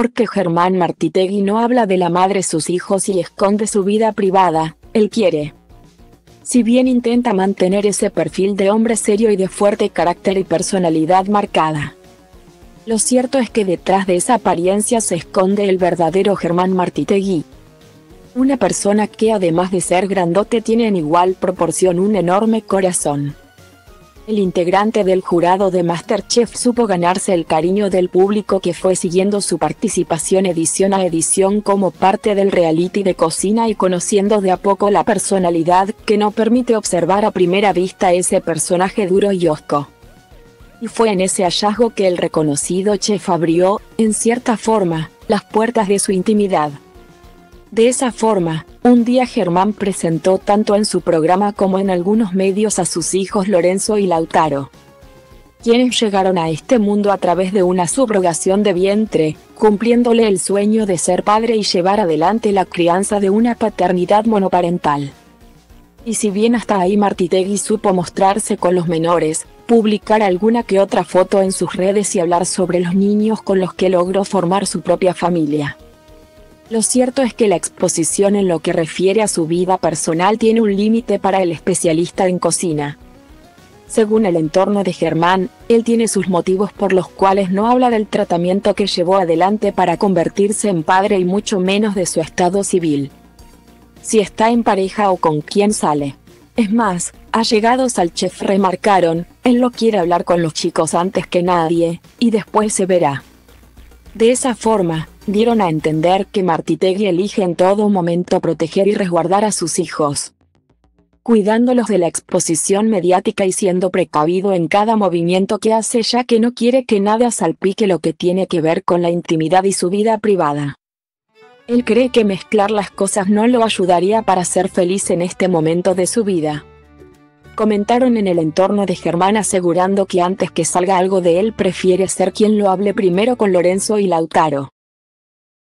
porque Germán Martitegui no habla de la madre de sus hijos y esconde su vida privada, él quiere. Si bien intenta mantener ese perfil de hombre serio y de fuerte carácter y personalidad marcada. Lo cierto es que detrás de esa apariencia se esconde el verdadero Germán Martitegui. Una persona que además de ser grandote tiene en igual proporción un enorme corazón. El integrante del jurado de Masterchef supo ganarse el cariño del público que fue siguiendo su participación edición a edición como parte del reality de cocina y conociendo de a poco la personalidad que no permite observar a primera vista ese personaje duro y hosco. Y fue en ese hallazgo que el reconocido chef abrió, en cierta forma, las puertas de su intimidad. De esa forma, un día Germán presentó tanto en su programa como en algunos medios a sus hijos Lorenzo y Lautaro, quienes llegaron a este mundo a través de una subrogación de vientre, cumpliéndole el sueño de ser padre y llevar adelante la crianza de una paternidad monoparental. Y si bien hasta ahí Martitegui supo mostrarse con los menores, publicar alguna que otra foto en sus redes y hablar sobre los niños con los que logró formar su propia familia. Lo cierto es que la exposición en lo que refiere a su vida personal tiene un límite para el especialista en cocina. Según el entorno de Germán, él tiene sus motivos por los cuales no habla del tratamiento que llevó adelante para convertirse en padre y mucho menos de su estado civil. Si está en pareja o con quién sale. Es más, allegados al chef remarcaron, él no quiere hablar con los chicos antes que nadie, y después se verá. De esa forma, dieron a entender que Martitegui elige en todo momento proteger y resguardar a sus hijos, cuidándolos de la exposición mediática y siendo precavido en cada movimiento que hace, ya que no quiere que nada salpique lo que tiene que ver con la intimidad y su vida privada. Él cree que mezclar las cosas no lo ayudaría para ser feliz en este momento de su vida. Comentaron en el entorno de Germán asegurando que antes que salga algo de él prefiere ser quien lo hable primero con Lorenzo y Lautaro.